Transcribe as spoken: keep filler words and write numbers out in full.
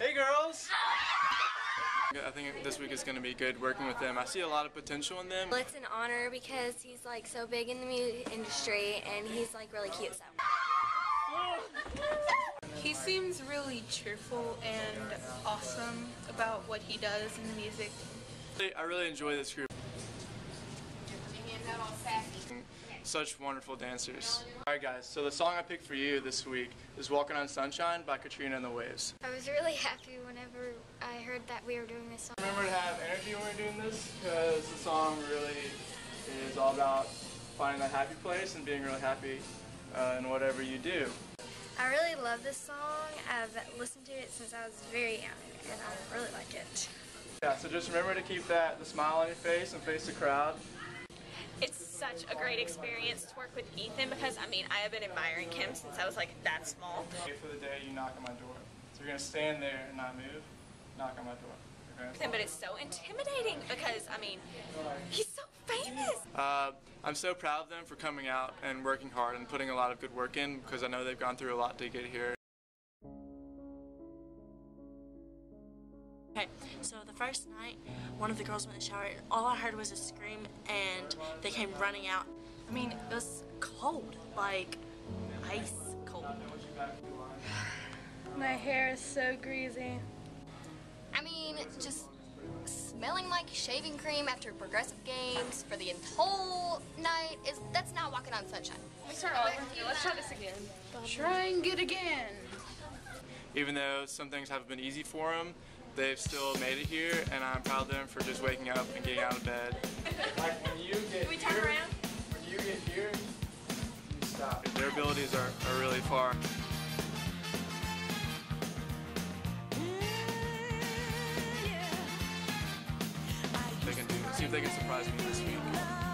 Hey girls! I think this week is going to be good working with them. I see a lot of potential in them. Well, it's an honor because he's like so big in the music industry and he's like really cute. So. He seems really cheerful and awesome about what he does in the music. I really enjoy this group. Such wonderful dancers. Alright guys, so the song I picked for you this week is Walking On Sunshine by Katrina and the Waves. I was really happy whenever I heard that we were doing this song. Remember to have energy when we're doing this, because the song really is all about finding that happy place and being really happy uh, in whatever you do. I really love this song. I've listened to it since I was very young and I really like it. Yeah, so just remember to keep that the smile on your face and face the crowd. It's such a great experience to work with Ethan because, I mean, I have been admiring him since I was, like, that small. Wait for the day you knock on my door. So you're going to stand there and not move, knock on my door. Okay? But it's so intimidating because, I mean, he's so famous. Uh, I'm so proud of them for coming out and working hard and putting a lot of good work in because I know they've gone through a lot to get here. Okay, so the first night, one of the girls went in the shower and all I heard was a scream and they came running out. I mean, it was cold, like ice cold. My hair is so greasy. I mean, just smelling like shaving cream after progressive games for the whole night, is that's not walking on sunshine. Let's start over. Let's try this again. Trying it again. Even though some things haven't been easy for them, they've still made it here, and I'm proud of them for just waking up and getting out of bed. Like when you get Can we turn here, around? When you get here, you stop. Their abilities are, are really far. They can do, see if they can surprise me this week.